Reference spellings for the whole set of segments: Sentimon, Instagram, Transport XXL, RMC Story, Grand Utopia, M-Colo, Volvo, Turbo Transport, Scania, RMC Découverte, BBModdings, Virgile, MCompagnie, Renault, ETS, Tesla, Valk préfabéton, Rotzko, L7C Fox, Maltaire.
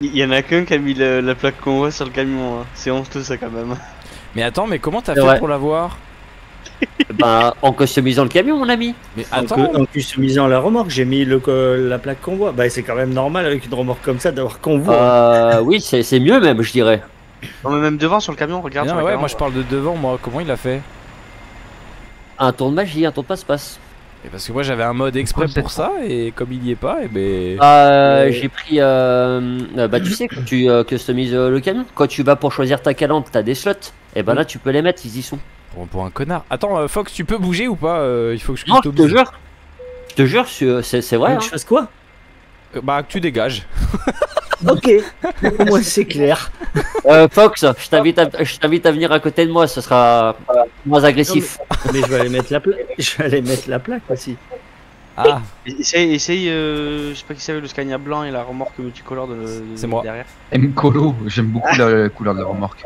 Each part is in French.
Il y en a qu'un qui a mis la plaque convoi sur le camion, hein. C'est honteux ça quand même. Mais attends, mais comment t'as fait pour l'avoir? Bah en customisant le camion mon ami. Mais attends, en customisant la remorque, j'ai mis la plaque convoi. Bah c'est quand même normal avec une remorque comme ça d'avoir convoi. Oui, c'est mieux même je dirais. Non mais même devant sur le camion, regarde. Non, ouais, moi je parle de devant, moi comment il a fait? Un tour de magie, un tour de passe-passe. Et parce que moi j'avais un mode exprès pour ça et comme il n'y est pas, et ben... j'ai pris... bah tu sais, quand tu customises le camion, quand tu vas pour choisir ta calandre, t'as des slots, et ben là tu peux les mettre, ils y sont. Pour un connard. Attends Fox, tu peux bouger ou pas? Il faut que je customise. Non, je te jure. Je te jure, c'est vrai. Tu fasses quoi? Bah que tu dégages. Ok, au moins c'est clair. Fox, je t'invite à venir à côté de moi, ce sera moins agressif. Non, mais je vais aller mettre la plaque. Je vais aller mettre la plaque aussi. Ah. Essaye je sais pas qui savait le Scania blanc et la remorque multicolore de derrière. M-Colo, j'aime beaucoup la couleur de la remorque.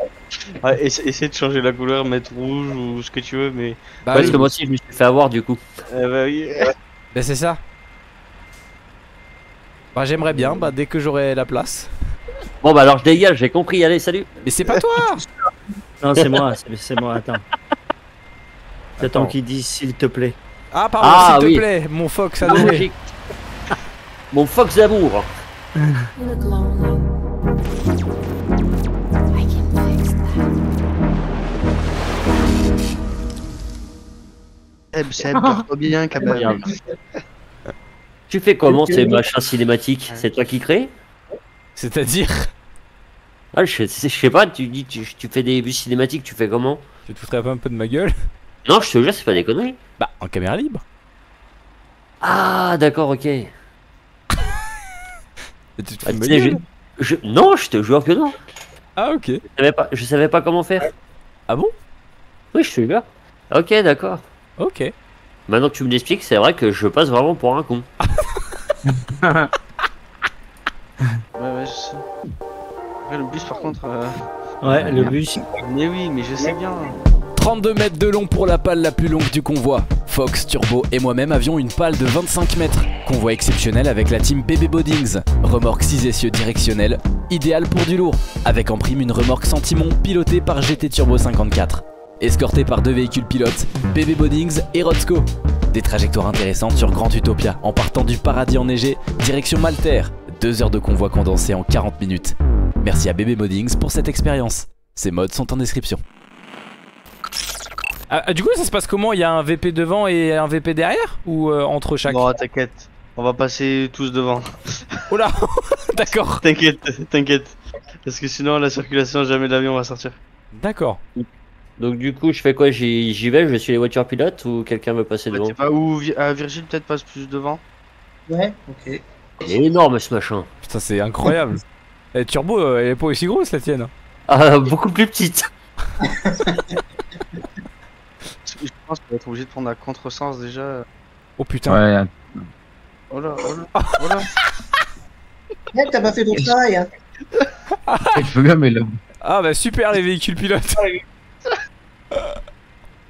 Ouais, essaye de changer la couleur, mettre rouge ou ce que tu veux, mais. Bah, parce que moi aussi je me suis fait avoir du coup. Bah oui. Bah c'est ça. Bah j'aimerais bien, bah dès que j'aurai la place. Bon bah alors je dégage, j'ai compris, allez salut. Mais c'est pas toi. Non c'est moi, c'est moi, attends. J'attends qu'ils disent s'il te plaît. Ah pardon, s'il te plaît, mon Fox adoré. Mon Fox d'amour. Seb, porte bien quand même. Tu fais comment ces machins cinématiques? C'est toi qui crée? C'est-à-dire? Ah, je sais pas, tu dis tu fais des vues cinématiques, tu fais comment? Tu te foutrais pas un peu de ma gueule? Non, je te jure, c'est pas des conneries. Bah, en caméra libre. Ah, d'accord, ok. Tu te fous de ma gueule? Non, je te jure que non. Ah, ok. Je savais pas comment faire. Ah bon? Oui, je te jure. Ok, d'accord. Ok. Maintenant que tu me l'expliques, c'est vrai que je passe vraiment pour un con. Ouais, je sais. Après, le bus, par contre. Ouais, le bus. Mais oui, mais je sais bien. 32 mètres de long pour la pale la plus longue du convoi. Fox, Turbo et moi-même avions une pale de 25 mètres. Convoi exceptionnel avec la team BBModdings. Remorque 6 essieux directionnelle, idéale pour du lourd. Avec en prime une remorque Sentimon pilotée par GT Turbo 54. Escorté par deux véhicules pilotes, BBModdings et Rotzko. Des trajectoires intéressantes sur Grand Utopia en partant du paradis enneigé, direction Maltaire. 2 heures de convoi condensé en 40 minutes. Merci à BBModdings pour cette expérience. Ces modes sont en description. Ah, du coup ça se passe comment? Il y a un VP devant et un VP derrière? Ou entre chaque? Non t'inquiète, on va passer tous devant. Oh là. D'accord. T'inquiète, t'inquiète. Parce que sinon la circulation, jamais l'avion va sortir. D'accord. Donc du coup je fais quoi? J'y vais, je suis les voitures pilotes ou quelqu'un veut passer devant? Je sais pas, ou Virgile peut-être passe plus devant. Ouais, ok. C'est énorme ce machin. Putain c'est incroyable. Et Turbo elle est pas aussi grosse la tienne? Ah beaucoup plus petite. Je pense qu'on va être obligé de prendre un contresens déjà. Oh putain. Ouais. Oh là, oh là, oh là. Mec t'as pas fait ton travail hein. Je veux bien mais là. Ah bah super les véhicules pilotes.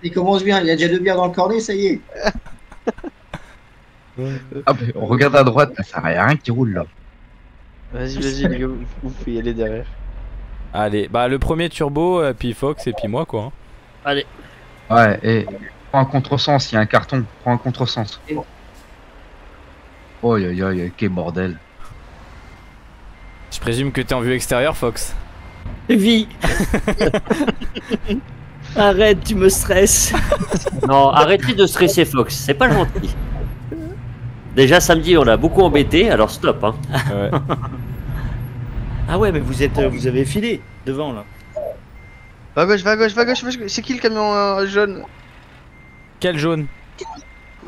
Il commence bien, il a déjà 2 bières dans le cornet, ça y est. Ah, on regarde à droite, ça sert à rien qui roule là. Vas-y, vas-y, les gars, vous pouvez y aller derrière. Allez, bah le premier Turbo, puis Fox, et puis moi quoi. Allez. Ouais, et prends un contresens, il y a un carton, prends un contresens. Oh y'a quel bordel. Je présume que t'es en vue extérieure, Fox. Vie. Arrête, tu me stresses. Non, arrêtez de stresser Fox, c'est pas gentil. Déjà samedi on l'a beaucoup embêté, alors stop hein. Ouais. Ah ouais mais vous avez filé devant là. Va à gauche, va à gauche, va à gauche, c'est qui le camion jaune? Quel jaune?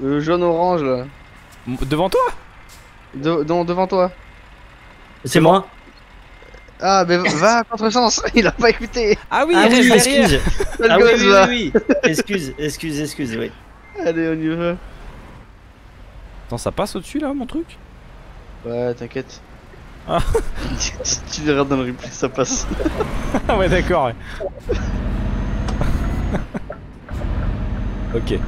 Le jaune orange là. Devant toi? Non, devant toi. C'est moi. Ah mais va à contresens, il a pas écouté. Ah oui, ah oui excuse. Ah oui, oui, oui, oui. Excuse, oui. Allez, on y va. Attends, ça passe au-dessus là, mon truc? Ouais, t'inquiète. Ah. tu verras dans le replay, ça passe. Ah ouais, d'accord. Ouais. Ok.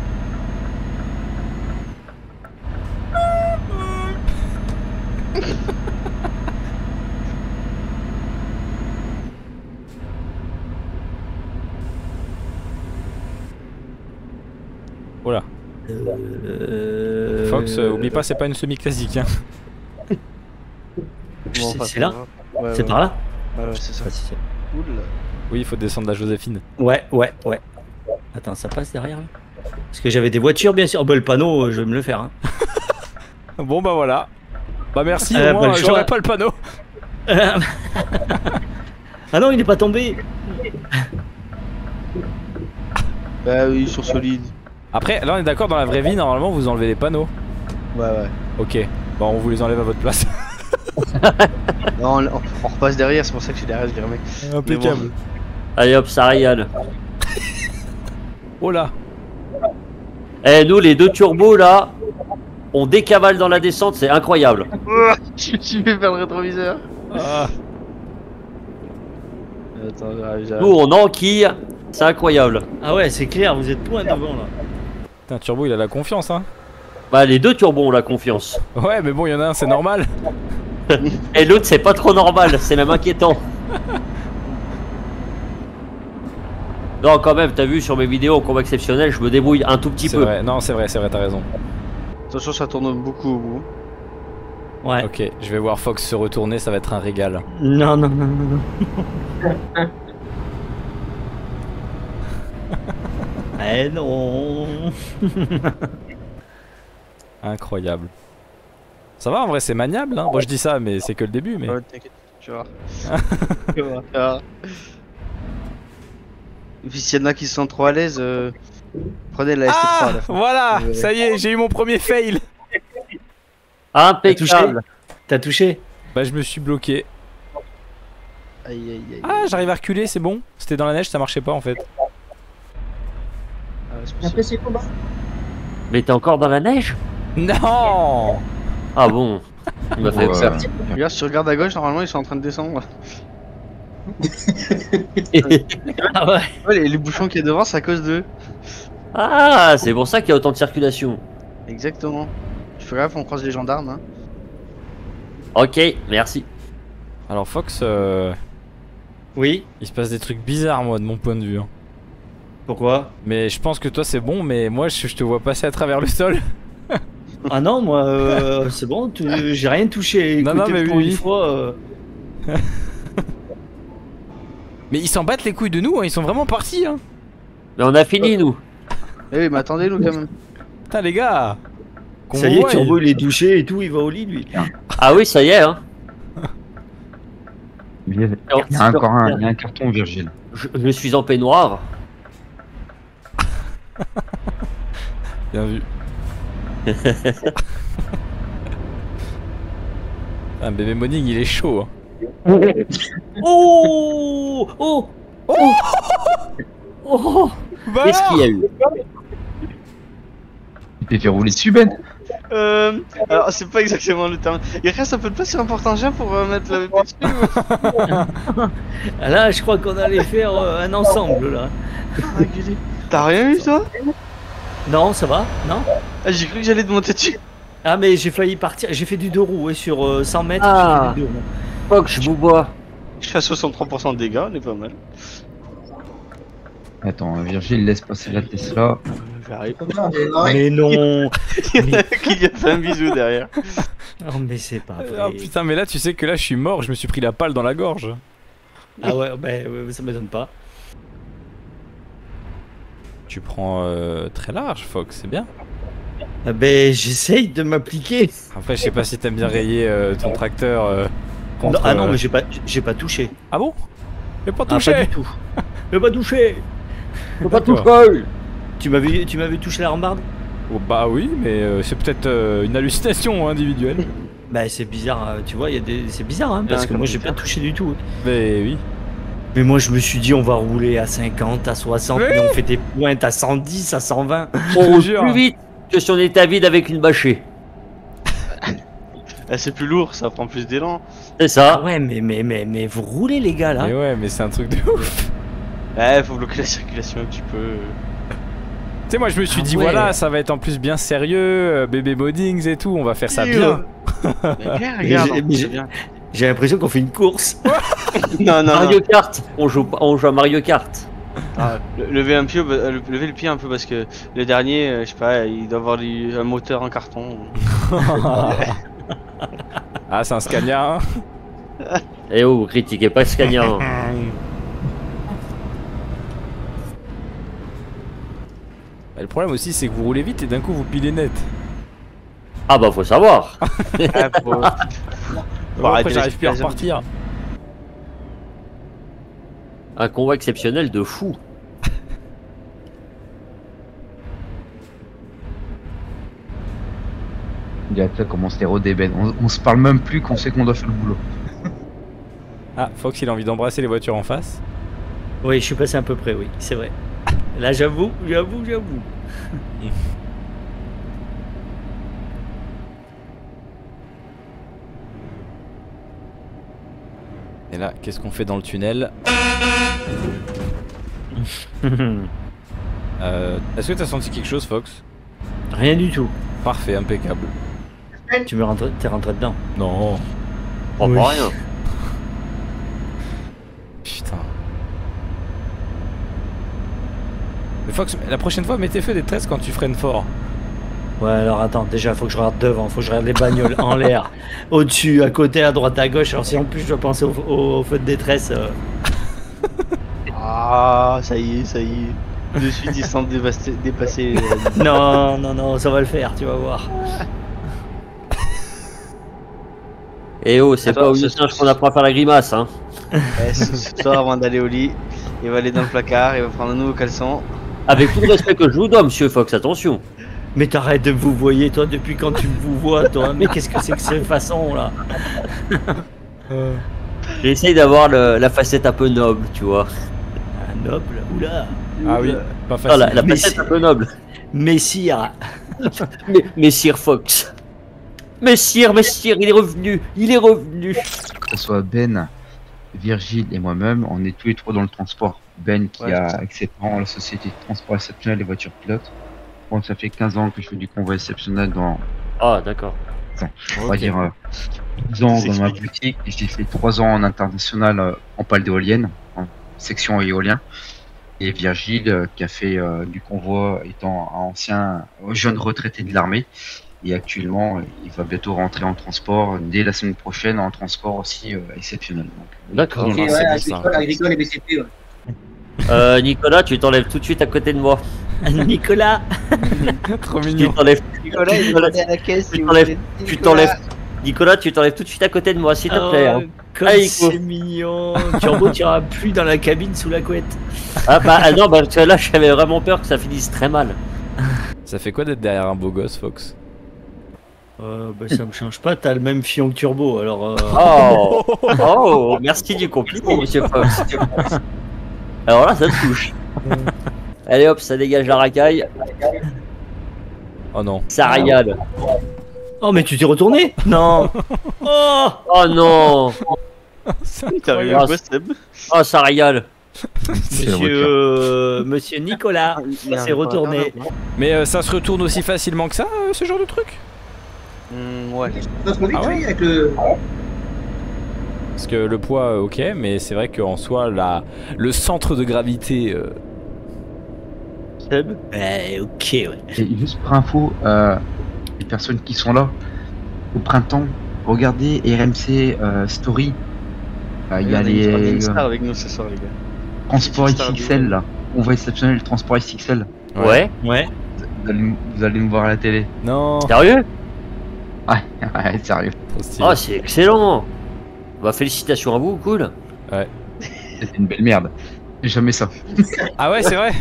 Voilà. Fox, oublie pas, c'est pas une semi-classique. Hein. C'est là, ouais, c'est ouais. Par là. Ouais, c'est ça. Si cool. Oui, il faut descendre la Joséphine. Ouais, ouais, ouais. Attends, ça passe derrière là. Parce que j'avais des voitures, bien sûr. Bah, le panneau, je vais me le faire. Hein. Bon, bah voilà. Bah, merci. Bah, j'aurais pas le panneau. Ah non, il est pas tombé. Bah, oui, sur solide. Après, là, on est d'accord, dans la vraie vie, normalement, vous enlevez les panneaux. Ouais, ouais. Ok. Bon, on vous les enlève à votre place. Non, on repasse derrière, c'est pour ça que je suis derrière, je dirais, mec. Impeccable. Bon. Allez hop, ça rayonne. Oh là. Eh, nous, les deux turbos là, on décavale dans la descente, c'est incroyable. Tu fais faire le rétroviseur. Ah. Attends, nous, on enquille, c'est incroyable. Ah ouais, c'est clair, vous êtes loin devant là. Putain, turbo, il a la confiance, hein. Bah, les deux turbos ont la confiance. Ouais, mais bon, il y en a un, c'est normal. Et l'autre, c'est pas trop normal, c'est même inquiétant. Non, quand même, t'as vu sur mes vidéos en combat exceptionnel, je me débrouille un tout petit peu. Vrai. Non, c'est vrai, t'as raison. Attention, ça tourne beaucoup au bout. Ouais. Ok, je vais voir Fox se retourner, ça va être un régal. Non, non, non, non, non. Eh non. Incroyable. Ça va en vrai, c'est maniable, hein. Moi je dis ça, mais c'est que le début. Mais ouais, t'inquiète, tu vois. Tu vois. Et puis s'il y en a qui sont trop à l'aise, prenez la ST3. Ah, voilà, ça y est, j'ai eu mon premier fail. Impeccable. T'as touché? Bah, je me suis bloqué. Aïe, aïe, aïe. Ah, j'arrive à reculer, c'est bon. C'était dans la neige, ça marchait pas en fait. Après, c'est combat. Mais t'es encore dans la neige? Non. Ah bon? Il m'a fait ça. Regarde, si tu regardes à gauche, normalement ils sont en train de descendre. Ah ouais. Ouais, les bouchons qu'il y a devant, c'est à cause d'eux. Ah, c'est pour ça qu'il y a autant de circulation. Exactement. Je fais gaffe, on croise les gendarmes. Hein. Ok, merci. Alors, Fox, oui, il se passe des trucs bizarres, moi, de mon point de vue. Hein. Pourquoi? Mais je pense que toi, c'est bon, mais moi, je te vois passer à travers le sol. Ah non, moi, c'est bon, j'ai rien touché. Non, écoutez, non, mais pour une fois. Mais ils s'en battent les couilles de nous, hein, ils sont vraiment partis, hein. Mais on a fini, nous. Eh oui, mais attendez-nous quand même. Putain, les gars. Ça y est, Turbo, il est douché et tout, il va au lit, lui. Ah oui, ça y est, hein. Il y a, encore un, il y a un carton, Virgile. Je suis en peignoir. Bien vu. Ah, BBModdings, il est chaud, hein. Oh oh oh oh. Qu'est-ce qu'il y a eu? Il t'est fait rouler dessus, Ben. Alors c'est pas exactement le terme. Il reste un peu de place sur un porte-engin pour mettre la BP dessus. Là je crois qu'on allait faire un ensemble là. T'as rien eu toi? Non, ça va, non. Ah, j'ai cru que j'allais te monter dessus. Ah mais j'ai failli partir, j'ai fait du deux roues, ouais, sur 100 mètres. Ah. Fox, je vous bois. Je fais 63% de dégâts, on est pas mal. Attends, Virgile, laisse passer la Tesla. J'arrive. Mais non. Il y en a qui lui a fait un bisou derrière. Non mais c'est pas vrai. Oh, putain, mais là tu sais que là je suis mort, je me suis pris la palle dans la gorge. Ah ouais, bah, ça m'étonne pas. Tu prends très large, Fox, c'est bien. Ah ben j'essaye de m'appliquer. Après je sais pas si t'aimes bien rayer ton tracteur. Contre... Ah non, mais j'ai pas touché. Ah bon? J'ai pas touché. Ah, pas du tout. J'ai pas touché. J'ai pas touché. Tu m'avais touché la rambarde? Oh, bah oui, mais c'est peut-être une hallucination individuelle. Bah c'est bizarre, tu vois, c'est bizarre, hein, parce que moi j'ai pas touché du tout. Mais oui. Mais moi je me suis dit on va rouler à 50, à 60, mais on fait des pointes à 110, à 120. On roule plus vite que si on était à vide avec une bâchée. C'est plus lourd, ça prend plus d'élan. C'est ça. Ah ouais, mais vous roulez les gars là. Mais ouais, mais c'est un truc de ouf. Ouais, faut bloquer la circulation un petit peu. Tu sais, moi je me suis dit, ouais, voilà, ça va être en plus bien sérieux, BBModdings et tout, on va faire ça bien. J'ai l'impression qu'on fait une course. Non, non, Mario Kart, on joue à Mario Kart. Ah, levez un pied, levez le pied un peu parce que le dernier, je sais pas, il doit avoir un moteur en carton. Ah, c'est un Scania. Hein. Eh oh, vous critiquez pas Scania. Hein. Bah, le problème aussi, c'est que vous roulez vite et d'un coup vous pilez net. Ah bah faut savoir. Ah, bon, après j'arrive plus à repartir. Un convoi exceptionnel de fou. Il y a comment c'était rodébène. On se parle même plus qu'on sait qu'on doit faire le boulot. Ah, Fox il a envie d'embrasser les voitures en face. Oui, je suis passé à peu près, oui, c'est vrai. Là j'avoue. Et là, qu'est-ce qu'on fait dans le tunnel? Est-ce que t'as senti quelque chose, Fox? Rien du tout. Parfait, impeccable. Tu me rentres, t'es rentré dedans? Non. Oh, oui. Pas rien. Putain. Mais Fox, la prochaine fois, mets tes feux des 13 quand tu freines fort. Ouais, alors attends, déjà faut que je regarde devant, faut que je regarde les bagnoles en l'air, au-dessus, à côté, à droite, à gauche. Alors si en plus je dois penser au feu de détresse. Ah, ça y est. De suite ils sont dépassés. Non, ça va le faire, tu vas voir. Eh oh, c'est pas au singe qu'on apprend à faire la grimace, hein. Ce soir, avant d'aller au lit, il va aller dans le placard, il va prendre un nouveau caleçon. Avec tout le respect que je vous donne, monsieur Fox, attention. Mais t'arrêtes de vous voyer, toi, depuis quand tu me vous vois, toi. Mais qu'est-ce que c'est que cette façon, là? J'essaye d'avoir la facette un peu noble, tu vois. Ah, noble, oula. Ah oui, pas facile. Ah, la facette un peu noble. Messire. Messire Fox. Messire, il est revenu. Que ce soit Ben, Virgile et moi-même, on est tous les trois dans le transport. Ben qui a accepté la société de transport exceptionnel des voitures pilotes. Bon, ça fait 15 ans que je fais du convoi exceptionnel dans... Ah, d'accord. On va dire 10 ans dans ma boutique. J'ai fait 3 ans en international en pale d'éolienne, en section éolien. Et Virgile qui a fait du convoi étant un ancien jeune retraité de l'armée. Et actuellement, il va bientôt rentrer en transport, dès la semaine prochaine, en transport aussi exceptionnel. D'accord. Okay, ouais, agricole et BCP, ouais. Nicolas, tu t'enlèves tout de suite à côté de moi. Nicolas. Trop mignon. Nicolas, tu t'enlèves tout de suite à côté de moi, s'il te plaît. C'est mignon. Turbo, tu n'iras plus dans la cabine sous la couette. Ah bah non, parce que là, j'avais vraiment peur que ça finisse très mal. Ça fait quoi d'être derrière un beau gosse, Fox? Bah ça me change pas, t'as le même fion que Turbo, alors... Oh, merci du compliment, monsieur Fox. Alors là, ça te touche. Allez hop, ça dégage la racaille. Oh non. Ça régale. Oh mais tu t'es retourné? Non. Oh non. T'as eu quoi, Seb? Oh, ça régale. Monsieur Nicolas, ça s'est retourné. Mais ça se retourne aussi facilement que ça, ce genre de truc? Ouais. Parce que le poids, ok, mais c'est vrai qu'en soi, le centre de gravité... Seb ? Ok, ouais. Et juste pour info, les personnes qui sont là, au printemps, regardez RMC Story. Il y a les stars avec nous ce soir, les gars. Transport XXL, là. On va exceptionner le transport XXL. Ouais. Vous allez me voir à la télé. Non. Sérieux ? Ouais, sérieux. Oh, c'est excellent. Bah félicitations à vous, cool. Ouais. C'est une belle merde. Jamais ça. Ah ouais, c'est vrai.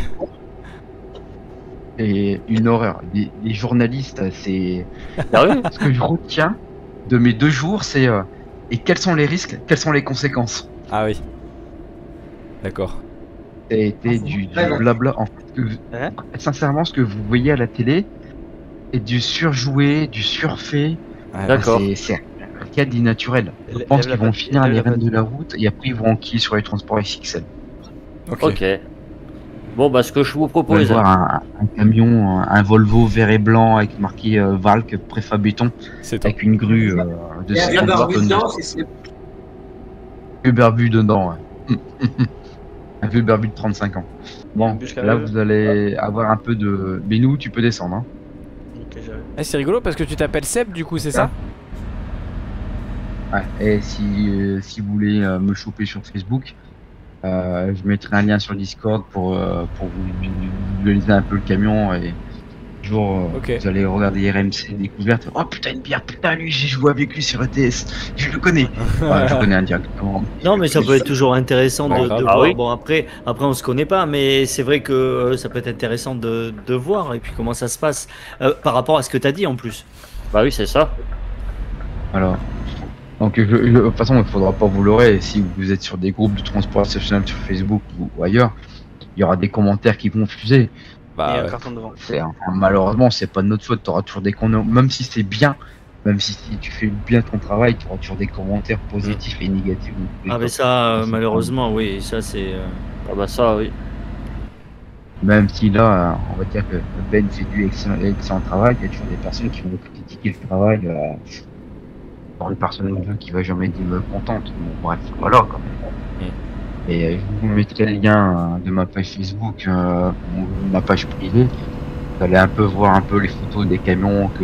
Et une horreur. Les journalistes, c'est... Ce que je retiens de mes 2 jours, c'est... Et quels sont les risques, quelles sont les conséquences? Ah oui. D'accord. C'était du blabla. En fait, sincèrement, ce que vous voyez à la télé, c'est du surjoué, du surfait. Ah, d'accord. C'est... des naturels. Je pense qu'ils vont finir à les rênes de la route et après ils vont enquiller sur les transports XXL. Ok. Bon, bah ce que je vous propose. On va voir un camion, un Volvo vert et blanc avec marqué Valk préfabéton avec une grue de 50 tonnes. Uberbu dedans. Un peu barbu de 35 ans. Bon, là vous allez avoir un peu de... Mais nous, tu peux descendre. Hein. Okay, c'est rigolo parce que tu t'appelles Seb du coup, c'est ça? Ouais, et si vous voulez me choper sur Facebook, je mettrai un lien sur Discord pour vous visualiser un peu le camion et toujours vous allez regarder RMC découverte. Oh putain, une bière, putain, lui, j'ai joué avec lui sur ETS, je le connais. Ouais, je connais indirectement. Non, mais ça peut être toujours intéressant de voir. Oui. Bon, après, on se connaît pas, mais c'est vrai que ça peut être intéressant de voir et puis comment ça se passe par rapport à ce que tu as dit en plus. Bah oui, c'est ça. Alors. Donc, de toute façon, il ne faudra pas vous leurrer. Si vous êtes sur des groupes de transport exceptionnel sur Facebook ou ailleurs, il y aura des commentaires qui vont fuser. Bah, malheureusement, c'est pas de notre faute. Tu auras toujours des commentaires, même si c'est bien, même si tu fais bien ton travail, tu auras toujours des commentaires positifs et négatifs. Ah, mais ça, malheureusement, oui. Ça, c'est. Ah, bah, ça, oui. Même si là, on va dire que Ben fait du excellent travail, il y a toujours des personnes qui vont critiquer le travail. Pour le personnel qui va jamais être contente, bon, bref, voilà quand même. Et je vous mettrai le lien de ma page Facebook, ma page privée. Vous allez un peu voir un peu les photos des camions que.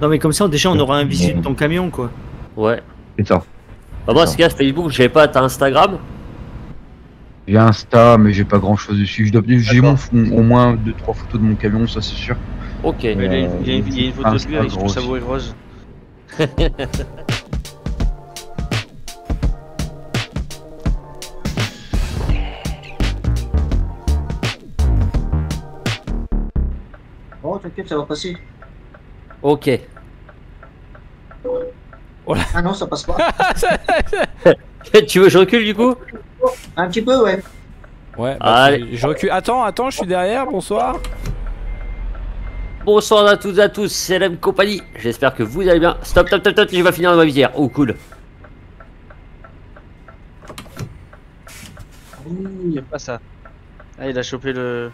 Non mais comme ça déjà on aura un visu de ton camion quoi. Ouais. C'est ça. Bah moi ce qu'il y a Facebook, j'ai pas, t'as Instagram? J'ai Insta mais j'ai pas grand chose dessus. J'ai au moins 2-3 photos de mon camion, ça c'est sûr. Ok. Il y a une photo de lui avec son sabot et rose. Oh t'inquiète, ça va passer. Ok. Oh là. Ah non, ça passe pas. Tu veux que je recule du coup? Un petit peu, ouais. Ouais, bah, allez. Je recule. Attends, je suis derrière, bonsoir. Bonsoir à toutes et à tous, c'est MCompagnie. J'espère que vous allez bien. Stop, je vais finir dans ma visière. Oh, cool. Il n'y a pas ça. Ah, il a chopé le.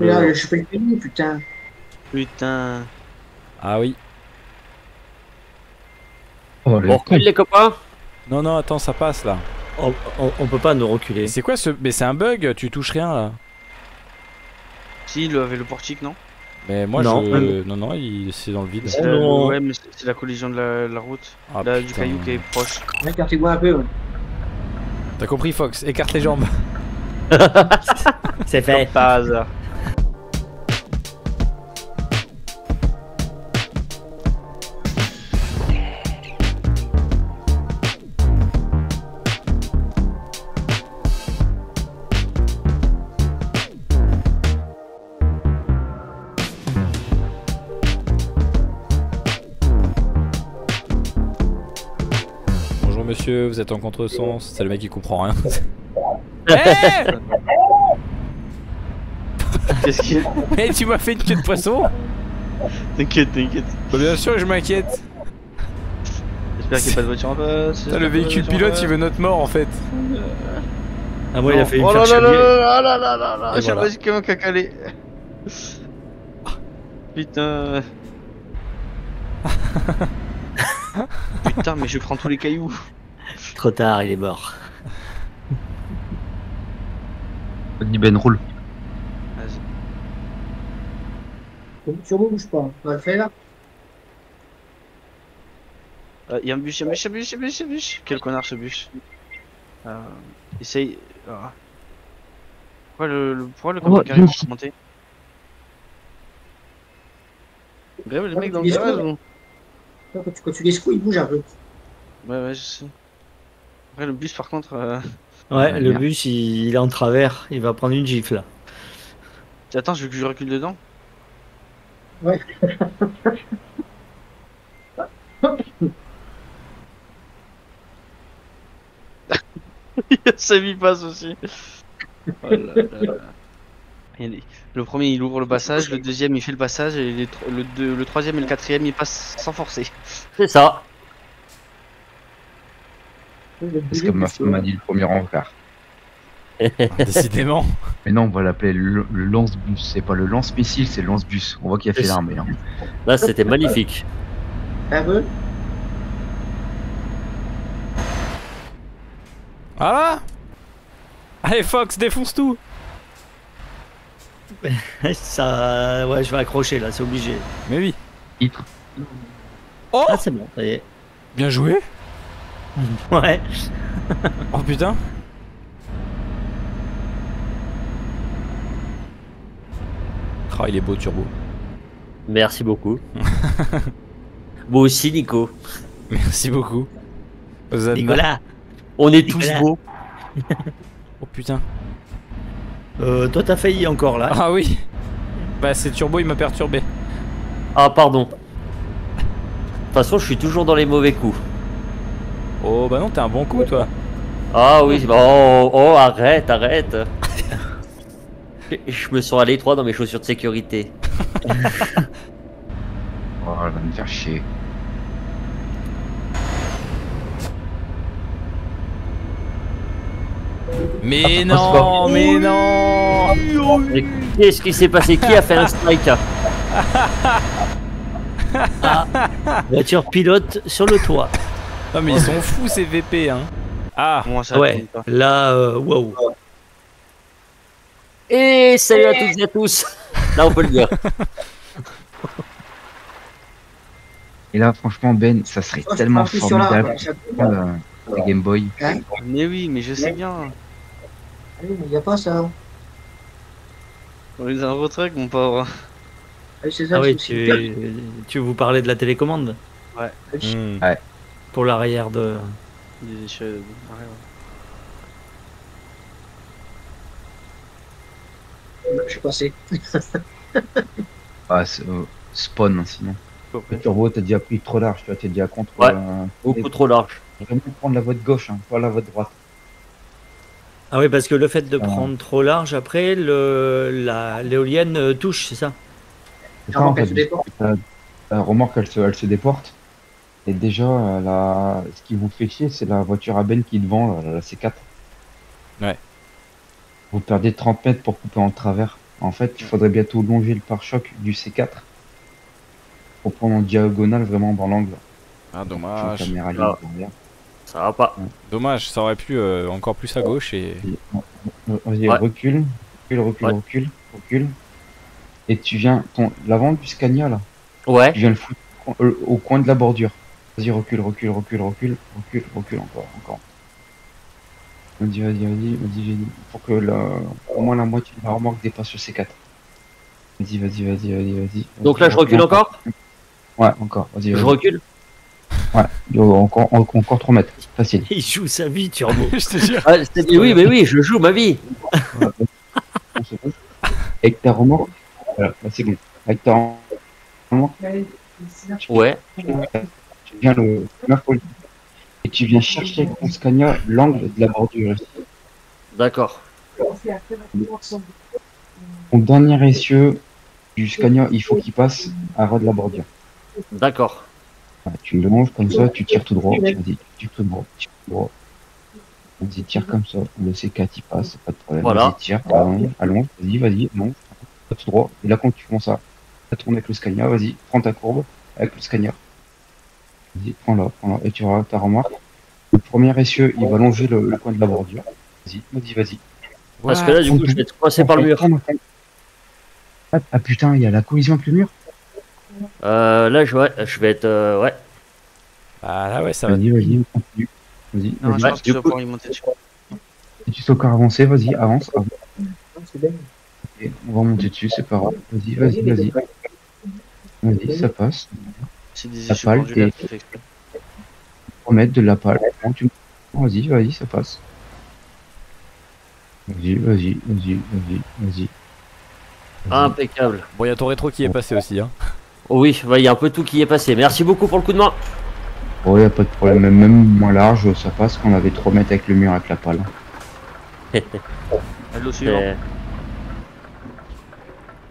Il a chopé le pénis, putain. Putain. Ah oui. Oh, on recule les copains? Non, attends, ça passe là. On peut pas nous reculer. C'est quoi ce. Mais c'est un bug, tu touches rien là. Si, il avait le portique, non? Mais moi non, c'est dans le vide. Ouais, mais c'est la collision de la route, ah, là, du caillou qui est proche. Écartez-moi un peu. Ouais. T'as compris Fox, écarte les jambes. C'est fait. Pas hasard. Monsieur, vous êtes en contresens, c'est le mec qui comprend rien. Hey qu'est-ce qu'il y a? Mais tu m'as fait une queue de poisson. T'inquiète. Bien sûr, je m'inquiète. J'espère qu'il n'y a pas de voiture en face. Le véhicule pilote, il veut notre mort en fait. Ah, moi il a fait une faire chier. Oh là là, j'ai pas vu comment qu'a calé. Putain. Putain, mais je prends tous les cailloux. Trop tard, il est mort. Ben roule. Vas-y. Tu bouges pas, on va le faire. Il y a un bus, il y a un bus. Quel connard ce bus. Essaye. Pourquoi le camion carré est monté? Grave les mecs dans le garage ou? Quand tu les secoues, ils bougent un peu. Ouais, je sais. Après, le bus, par contre. Ouais, le bus, il est en travers. Il va prendre une gifle là. Attends, je veux que je recule dedans. Ouais. Ça lui passe aussi. Oh là là. Le premier il ouvre le passage, le deuxième il fait le passage et le troisième et le quatrième il passe sans forcer. C'est ça. Parce que ma femme m'a dit le premier encart. Décidément. Mais non, on va l'appeler le lance-bus, c'est pas le lance-missile, c'est le lance-bus. On voit qu'il a fait l'armée. Hein. Là c'était magnifique. Ah Allez Fox, défonce tout. Ça... Ouais, je vais accrocher là, c'est obligé. Mais oui. Oh, ah, c'est bon, ça y est. Bien joué. Ouais. Oh putain. Oh, il est beau Turbo. Merci beaucoup. Moi aussi Nico. Merci beaucoup. Nicolas. On est Nicolas. Tous beaux. Oh putain. Toi t'as failli encore là. Ah oui. Bah c'est Turbo, il m'a perturbé. Ah pardon. De toute façon je suis toujours dans les mauvais coups. Oh bah non, t'es un bon coup toi. Ah oui, oh, oh arrête, arrête. Je me sens à l'étroit dans mes chaussures de sécurité. Oh, elle va me faire chier. Mais non, mais non. Qu'est-ce qui s'est passé? Qui a fait un strike? Ah, voiture pilote sur le toit. Non mais ils sont fous ces VP hein. Ah ouais, là, waouh. Et salut à toutes et à tous. Là on peut le dire. Et là franchement Ben, ça serait tellement formidable la Game Boy. Hein, mais oui, mais je sais bien. Oui, mais y a pas ça. On est un retrait mon pauvre. Ah oui, ça, ah oui tu vous parlais de la télécommande. Ouais. Mmh. Ouais. Pour l'arrière de. Des cheveux. Je suis passé. Ah, spawn, sinon. Le Turbo, t'as déjà pris trop large, tu vois, t'es déjà contre. Ouais, beaucoup trop large. Vraiment prendre la voie de gauche, hein, pas la voie de droite. Ah oui, parce que le fait de prendre trop large, après, l'éolienne touche, c'est ça? Ça en fait, elle se déporte. La remorque, elle se déporte. Et déjà, ce qui vous fait chier, c'est la voiture à Ben qui est devant, la C4. Ouais. Vous perdez 30 mètres pour couper en travers. En fait, il faudrait bientôt longer le pare-choc du C4 pour prendre en diagonale vraiment dans l'angle. Ah, dommage. Ah. Ça va pas. Ouais. Dommage, ça aurait pu encore plus à gauche. Et... Vas-y, ouais. Recule, recule, recule, ouais. Recule, recule. Et tu viens, l'avant du Scania là. Ouais. Tu viens le foutre au coin de la bordure. Vas-y, recule, recule, recule, recule, recule, recule encore, encore. Vas-y, vas-y, vas-y, vas-y, pour que au moins la moitié de la remorque dépasse le C4. Vas-y, vas-y, vas-y, vas-y, vas-y. Donc là, je recule encore? Ouais, encore, vas-y. Je recule? Ouais, encore 3 mètres, facile. Il joue sa vie, Turbo. Je te jure. Ah, oui, mais oui, je joue ma vie. Avec ta remorque, voilà, c'est bon. Avec ta remorque, ouais. Tu viens le mercredi. Et tu viens chercher avec ton Scania l'angle de la bordure. D'accord. Ton dernier essieu du Scania, il faut qu'il passe à ras de la bordure. D'accord. Ouais, tu le longes comme ça, tu tires tout droit. Vas-y, tire tout droit, tire tout droit. Vas-y, tire comme ça. Le C4 il passe, pas de problème. Voilà. Vas-y, tire, allonge, vas-y, allonge. Tout droit. Et là, quand tu commences à tourner avec le Scania, vas-y, prends ta courbe avec le Scania. Vas-y, prends-la, et tu auras ta remarque. Le premier essieu, il va longer le coin de la bordure. Vas-y, vas-y, vas-y. Parce que là, du coup, je vais être coincé par le mur. Ah putain, il y a la collision avec le mur. Là, je vais être... ouais. Ah là, ouais, ça va. Vas-y, vas-y, continue. Vas-y, vas-y. Tu vas pouvoir y monter dessus. Si tu sais encore avancer, vas-y, avance. On va monter dessus, c'est pas grave. Vas-y, vas-y, vas-y. Vas-y, ça passe. La pale, t'es 3 mètres de la pale. Vas-y, vas-y, ça passe. Vas-y, vas-y, vas-y, vas-y, vas-y. Impeccable. Bon, il y a ton rétro qui est passé aussi. Hein. Oh oui, il y a un peu tout qui est passé. Merci beaucoup pour le coup de main. Oh, il n'y a pas de problème. Même moins large, ça passe quand on avait 3 mètres avec le mur avec la pale. Tu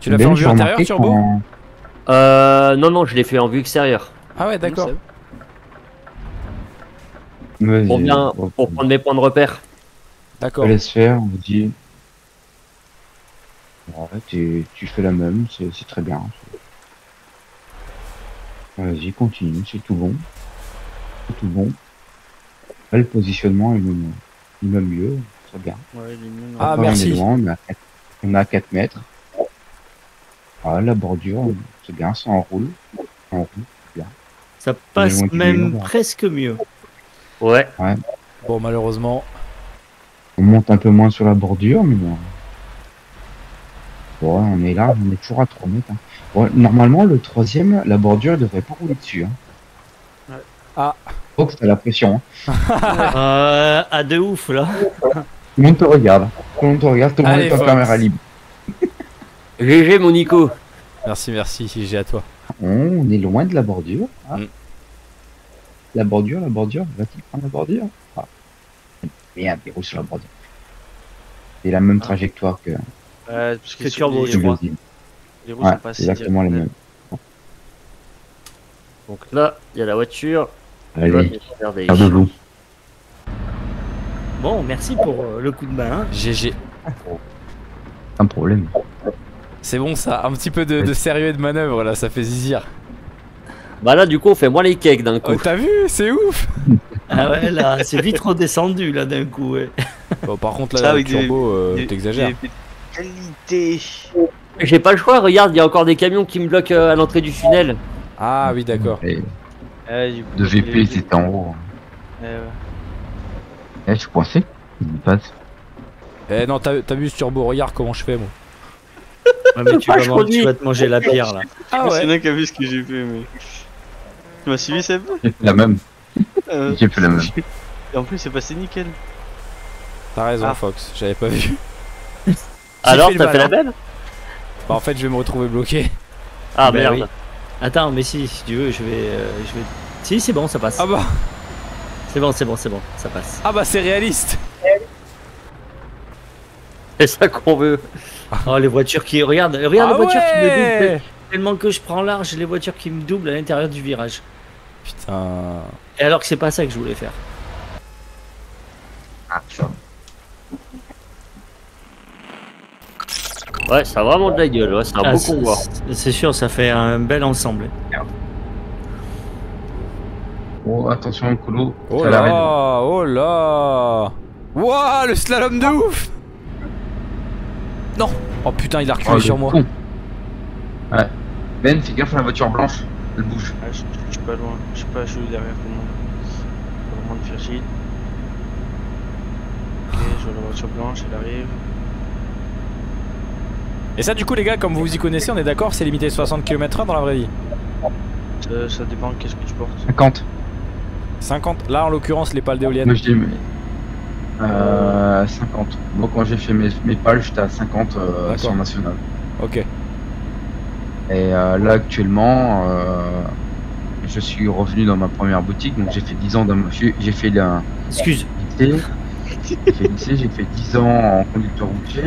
l'as fait en vue intérieure, Turbo? Non, non, je l'ai fait en vue extérieure. Ah ouais, d'accord. Pour bien, pour prendre mes points de repère. D'accord. Laisse faire, on vous dit. Ouais, tu fais la même, c'est très bien. Vas-y, continue, c'est tout bon. C'est tout bon. Là, le positionnement est même mieux. très bien. Ouais, il est mignon. Ah, après, merci. On est à 4 mètres. Ah, la bordure, c'est bien, ça enroule. Ça enroule, bien. Ça passe même presque mieux. Ouais. Ouais. Bon, malheureusement. On monte un peu moins sur la bordure, mais bon. Ouais, on est là, on est toujours à 3 mètres. Hein. Ouais, normalement, le troisième, la bordure ne devrait pas rouler dessus. Hein. Ouais. Ah. Oh, que t'as la pression. Hein. Ah, de ouf, là. Tout le monde te regarde. Tout le monde te regarde, tout le monde est en caméra libre. GG, mon Nico. Merci, merci, GG à toi. On est loin de la bordure. Ah. Mm. La bordure, va-t-il prendre la bordure? Ah. Merde, il roule sur la bordure. C'est la même trajectoire que... parce que turbo, je crois. Les roues sont passées exactement les mêmes. Donc là, il y a la voiture. Allez, regardez-vous. Bon, merci pour le coup de main. Hein. GG. Un problème. C'est bon ça, un petit peu de sérieux et de manœuvre là, ça fait zizir. Bah là, du coup, on fait moins les cakes d'un coup. Oh, t'as vu, c'est ouf. Ah ouais, là, c'est vite redescendu là d'un coup. Ouais. Bon, par contre, là, ça, le turbo, t'exagères. Qualité. J'ai pas le choix, regarde, il y a encore des camions qui me bloquent à l'entrée du tunnel. Ah oui, d'accord. De VP, c'était en haut. Eh, je suis coincé. Il passe. Eh non, t'as vu ce turbo, regarde comment je fais, moi. Ah, mais tu vas te manger la bière, là. Ah ouais. C'est bien qu'a vu ce que j'ai fait, mais... Tu m'as suivi, Seb? J'ai fait la même. J'ai fait la même. Et en plus, c'est passé nickel. T'as raison, Fox, j'avais pas vu. Alors, t'as fait la belle? Bah, en fait, je vais me retrouver bloqué. Ah merde. Oui. Attends, mais si tu veux, je vais... Si, c'est bon, ça passe. Ah bah. C'est bon, ça passe. Ah bah, c'est réaliste. C'est ça qu'on veut. Oh, les voitures qui... Regarde les voitures qui me doublent. Tellement que je prends large, les voitures qui me doublent à l'intérieur du virage. Putain. Et alors que c'est pas ça que je voulais faire. Ah, putain. Ouais, ça a vraiment de la gueule, ouais, c'est un beau convoi. C'est sûr, ça fait un bel ensemble. Oh, attention, Colo. Oh là, Wouah, le slalom de ouf. Non. Oh putain, il a reculé sur moi. Ouais. Ben, fais gaffe à la voiture blanche, elle bouge. Ah, je suis pas loin, je suis derrière tout le monde. Vraiment fragile. Ok, je vois la voiture blanche, elle arrive. Et ça, du coup, les gars, comme vous vous y connaissez, on est d'accord, c'est limité 60 km/h dans la vraie vie. Ça dépend, qu'est-ce que tu portes. 50. 50. Là, en l'occurrence, les pales d'éoliennes. Moi, je dis, mais... 50. Moi, quand j'ai fait mes pales, j'étais à 50 sur national. Ok. Et là, actuellement, je suis revenu dans ma première boutique, donc j'ai fait 10 ans dans ma... J'ai fait la... Excuse. J'ai fait 10 ans en conducteur routier,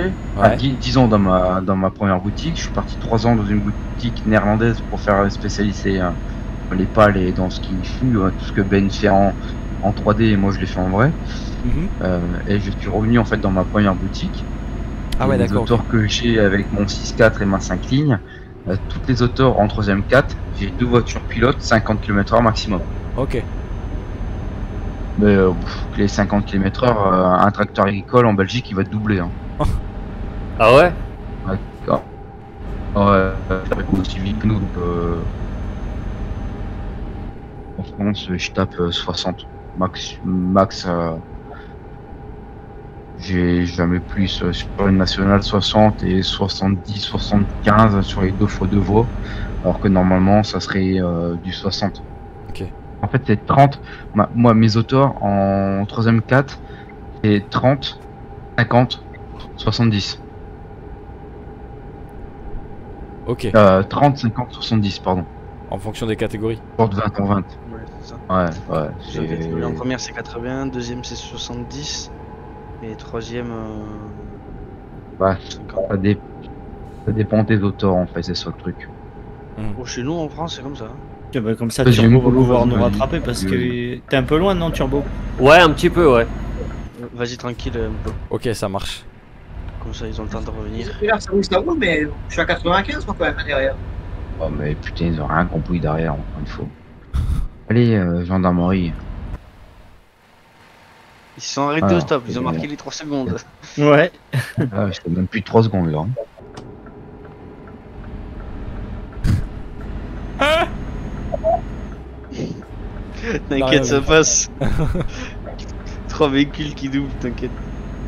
10 ans dans ma première boutique. Je suis parti 3 ans dans une boutique néerlandaise pour faire spécialiser les pales et dans ce qui fut, tout ce que Ben fait en 3D et moi je l'ai fait en vrai. Et je suis revenu en fait dans ma première boutique. Ah ouais, d'accord. Les auteurs que j'ai avec mon 6.4 et ma 5 lignes, toutes les auteurs en 3ème 4, j'ai 2 voitures pilotes, 50 km/h maximum. Ok. Mais les 50 km/h, un tracteur agricole en Belgique il va doubler. Hein. Ah ouais? D'accord. Je tape aussi vite que nous. En France, je tape 60. Max j'ai jamais plus sur une nationale 60 et 70, 75 sur les 2x2 voies. Alors que normalement, ça serait du 60. Ok. En fait, c'est 30. Moi, mes auteurs en 3ème 4, c'est 30, 50, 70. Ok. 30, 50, 70, pardon. En fonction des catégories. Porte 20 en 20. Ouais, c'est ça. Ouais. En première, c'est 80, deuxième, c'est 70, et troisième. Bah, ça dépend des auteurs, en fait, c'est ça le truc. Oh, chez nous, en France, c'est comme ça. Bah comme ça, Turbo va pouvoir nous rattraper parce que t'es un peu loin, non, Turbo? Ouais, un petit peu, ouais. Vas-y, tranquille, un peu. Ok, ça marche. Comme ça, ils ont le temps de revenir. Ça roule, mais je suis à 95, moi, quand même, derrière. Oh, mais putain, ils ont rien compris derrière, encore une fois. Allez, gendarmerie. Ils se sont arrêtés au stop, ils ont marqué les 3 secondes. Ouais. Ah, c'était même plus de 3 secondes là. Ah, t'inquiète, ça passe. 3 véhicules qui doublent, t'inquiète.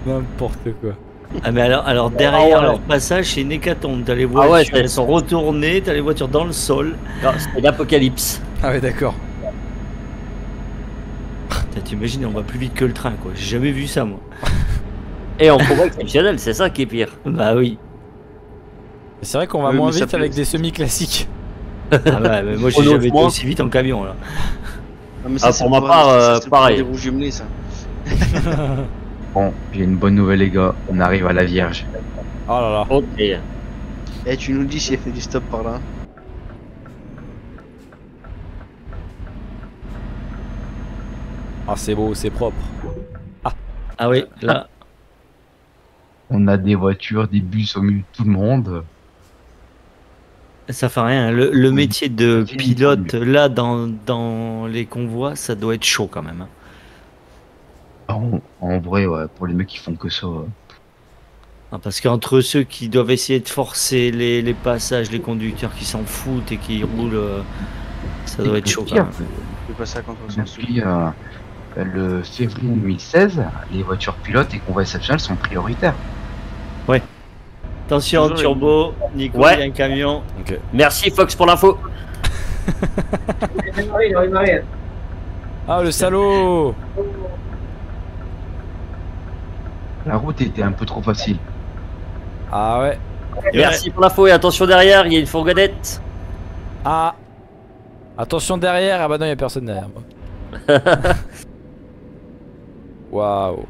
N'importe quoi. Ah mais alors derrière leur passage, c'est une hécatombe. T'as les voitures, elles sont retournées, t'as les voitures dans le sol. C'est l'apocalypse. Ah ouais, d'accord. T'imagines, on va plus vite que le train, quoi. J'ai jamais vu ça, moi. Et en combat exceptionnel, c'est ça qui est pire. Bah oui. C'est vrai qu'on va moins vite avec des semi-classiques. Ah bah, mais moi, j'ai jamais été aussi vite en camion, là. Non, mais ça, pour ma part, pareil. Des roues jumelées, ça. Bon, j'ai une bonne nouvelle, les gars. On arrive à la Vierge. Oh là là. Ok. Et tu nous dis s'il a fait du stop par là. Ah, c'est beau, c'est propre. Ah oui, là. On a des voitures, des bus au milieu de tout le monde. Ça fait rien. Le métier de pilote, là, dans les convois, ça doit être chaud quand même. En vrai, ouais, pour les mecs qui font que ça. Ouais. Ah, parce qu'entre ceux qui doivent essayer de forcer les passages, les conducteurs qui s'en foutent et qui roulent, ça doit être chaud quand même. Depuis le février 2016, les voitures pilotes et convois exceptionnels sont prioritaires. Ouais. Attention, Turbo, Nico, il y a un camion. Okay. Merci Fox pour l'info. Ah, le salaud. La route était un peu trop facile. Ah ouais. Merci pour l'info et attention derrière, il y a une fourgonnette. Ah. Attention derrière, ah bah non, il n'y a personne derrière moi. Waouh.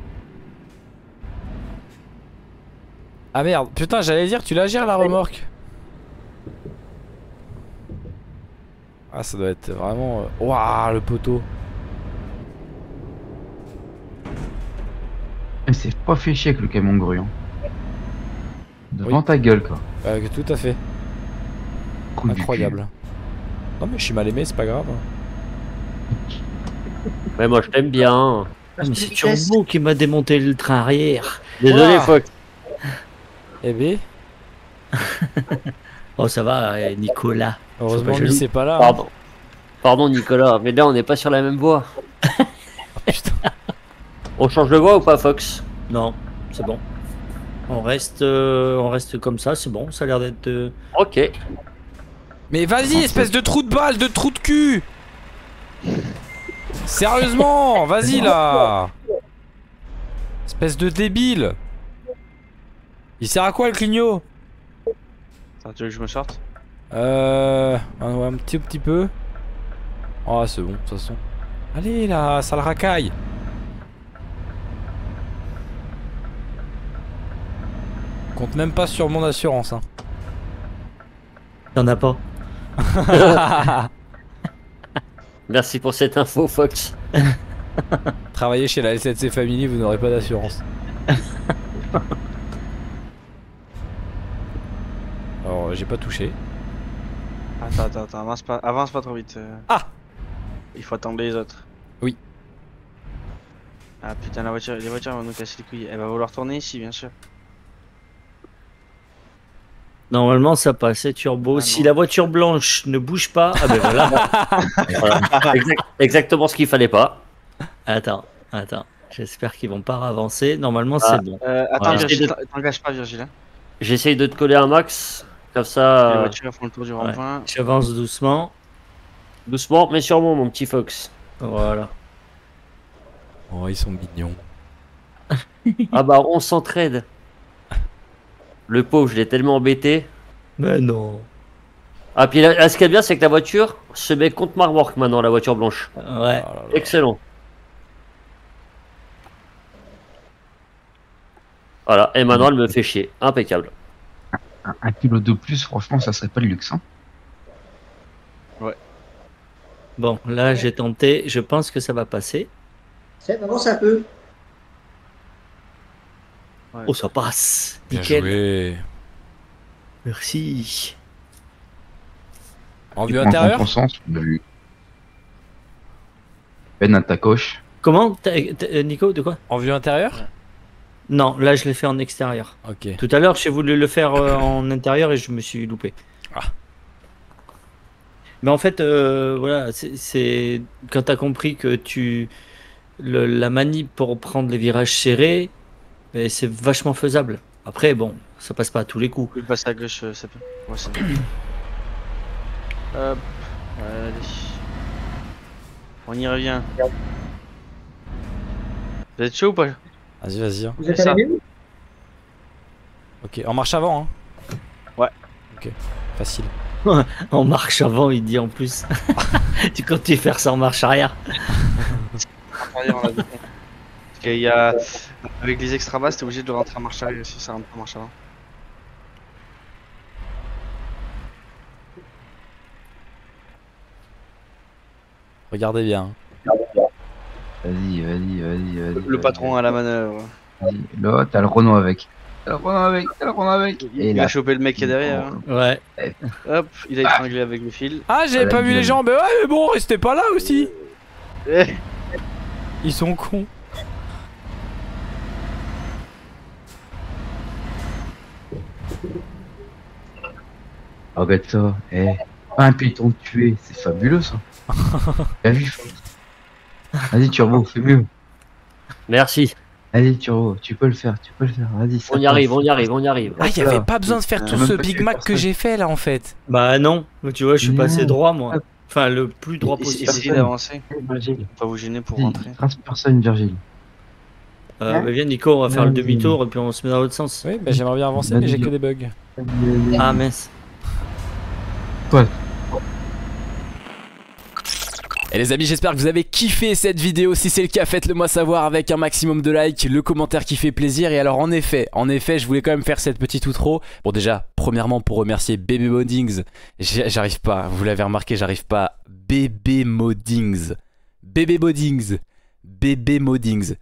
Ah merde, putain, j'allais dire, tu la gères la remorque. Ah, ça doit être vraiment... Waouh, le poteau. Il s'est pas fait chier avec le camion grue. Hein. Devant ta gueule, quoi. Tout à fait. Coup incroyable. Non mais je suis mal aimé, c'est pas grave. Mais moi je t'aime bien. Ah, mais c'est Turbo qui m'a démonté le train arrière. Désolé Fox. Eh bien. Oh ça va Nicolas. Heureusement lui c'est pas là. Pardon. Pardon Nicolas, mais là on n'est pas sur la même voie. Putain. On change de voie ou pas Fox? Non, c'est bon. On reste comme ça, c'est bon, ça a l'air d'être... Ok. Mais vas-y, espèce de trou de balle, de trou de cul. Sérieusement, vas-y là. Espèce de débile. Il sert à quoi le clignot? Tu veux que je me sorte? Un petit peu. Oh, c'est bon, de toute façon. Allez là, sale racaille. Compte même pas sur mon assurance, hein. T'en as pas. Merci pour cette info, Fox. Travaillez chez la L7C Family, vous n'aurez pas d'assurance. Alors, j'ai pas touché. Attends, avance pas trop vite. Ah! Il faut attendre les autres. Oui. Ah putain, les voitures vont nous casser les couilles. Elle va vouloir tourner ici, bien sûr. Normalement ça passait Turbo. Si la voiture blanche ne bouge pas, ah ben voilà. Exactement ce qu'il fallait pas. Attends. J'espère qu'ils vont pas avancer. Normalement c'est bon. Attends, t'engages pas Virgile. J'essaye de te coller un max. Comme ça. Les voitures font le tour du rond-point. J'avance doucement. Doucement, mais sûrement mon petit Fox. Voilà. Oh ils sont mignons. Ah bah on s'entraide. Le pauvre, je l'ai tellement embêté. Mais non. Ah, puis là, ce qui est bien, c'est que la voiture se met contre ma remorque maintenant, la voiture blanche. Ouais. Oh là là. Excellent. Voilà, et maintenant, elle me fait chier. Impeccable. Un kilo de plus, franchement, ça serait pas le luxe, hein. Ouais. Bon, là, j'ai tenté. Je pense que ça va passer. Ça avance un peu. Ouais. Oh, ça passe! Nickel! Joué. Merci! En vue intérieure? Peine à ta coche. Comment Nico, de quoi? En vue intérieure? Non, là je l'ai fait en extérieur. Ok. Tout à l'heure j'ai voulu le faire en intérieur et je me suis loupé. Ah. Mais en fait, voilà, c'est quand t'as compris que la manip pour prendre les virages serrés, c'est vachement faisable. Après, bon, ça passe pas à tous les coups. Il passe à gauche, ça peut. Ouais, c'est bon. Hop, allez. On y revient. Vous êtes chaud ou pas? Vas-y, vas-y. Hein. Vous êtes allé où? Ok, en marche avant, hein. Ouais. Ok, facile. En marche avant, il dit en plus. Tu continues à faire ça en marche arrière. Parce qu'il y a... Avec les extra basses, t'es obligé de rentrer en marche arrière aussi, ça rentre en marche avant. Regardez bien. Vas-y, vas-y, vas-y, vas-y. Le patron à la manœuvre. Là, t'as le Renault avec. T'as le Renault avec, t'as le Renault avec. Il a chopé le mec qui est derrière. Ouais. Hop, il a étranglé avec le fil. Ah, j'avais pas vu les jambes. Ouais, mais bon, restez pas là aussi. Ils sont cons. Regarde ça. Un piéton tué, c'est fabuleux ça. Vas-y Turbo, fais mieux. Merci. Vas-y Turbo, tu peux le faire, tu peux le faire. Vas-y. On y arrive, on y arrive, on y arrive. Ah, il n'y avait pas besoin de faire tout ce Big Mac que j'ai fait là en fait. Bah non, tu vois, je suis passé droit moi. Enfin, le plus droit possible. Essayez d'avancer. Pas vous gêner pour rentrer. 13 personnes, Virgile. Viens Nico, on va faire le demi-tour et puis on se met dans l'autre sens. Oui, bah j'aimerais bien avancer, mais j'ai que des bugs. Ah mince. Quoi? Et les amis, j'espère que vous avez kiffé cette vidéo. Si c'est le cas, faites-le moi savoir avec un maximum de likes, le commentaire qui fait plaisir. Et alors en effet, je voulais quand même faire cette petite outro. Bon déjà, premièrement pour remercier BBModdings. J'arrive pas, vous l'avez remarqué, j'arrive pas. BBModdings. BBModdings. BBModdings.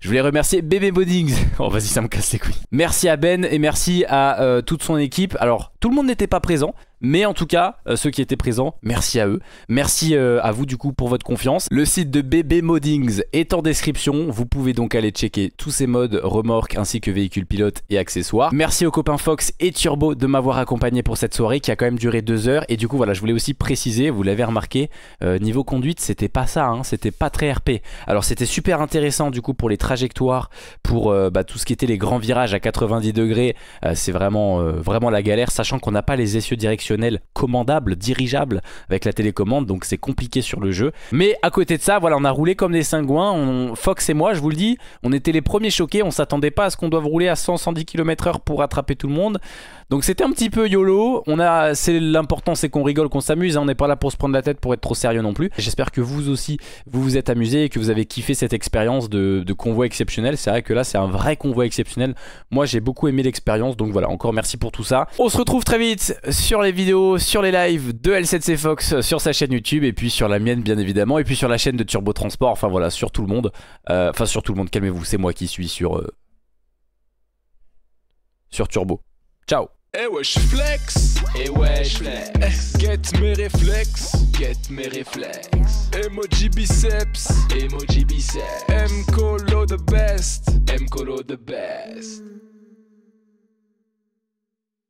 Je voulais remercier BBModdings. Oh vas-y, ça me casse les couilles. Merci à Ben et merci à toute son équipe. Alors, tout le monde n'était pas présent. Mais en tout cas, ceux qui étaient présents, merci à eux. Merci à vous du coup pour votre confiance. Le site de BBModdings est en description. Vous pouvez donc aller checker tous ces mods, remorques ainsi que véhicules pilotes et accessoires. Merci aux copains Fox et Turbo de m'avoir accompagné pour cette soirée qui a quand même duré 2 heures. Et du coup, voilà, je voulais aussi préciser, vous l'avez remarqué, niveau conduite, c'était pas ça, hein, c'était pas très RP. Alors c'était super intéressant du coup pour les trajectoires, pour tout ce qui était les grands virages à 90 degrés. C'est vraiment, vraiment la galère, sachant qu'on n'a pas les essieux directionnels commandable, dirigeable avec la télécommande, donc c'est compliqué sur le jeu. Mais à côté de ça, voilà, on a roulé comme des cingouins. Fox et moi, je vous le dis, on était les premiers choqués, on s'attendait pas à ce qu'on doive rouler à 100-110 km/h pour attraper tout le monde. Donc c'était un petit peu YOLO. L'important c'est qu'on rigole, qu'on s'amuse, hein. On n'est pas là pour se prendre la tête, pour être trop sérieux non plus. J'espère que vous aussi vous vous êtes amusés et que vous avez kiffé cette expérience de convoi exceptionnel. C'est vrai que là c'est un vrai convoi exceptionnel. Moi j'ai beaucoup aimé l'expérience, donc voilà, encore merci pour tout ça. On se retrouve très vite sur les vidéos, sur les lives de L7C Fox, sur sa chaîne YouTube et puis sur la mienne bien évidemment, et puis sur la chaîne de Turbo Transport. Enfin voilà, sur tout le monde, enfin sur tout le monde, calmez-vous, c'est moi qui suis sur Turbo. Ciao. Eh ouais, je flex. Eh ouais, je flex. Get mes réflexes. Get mes réflexes. Emoji biceps. Emoji biceps. M-Colo the best. M-Colo the best.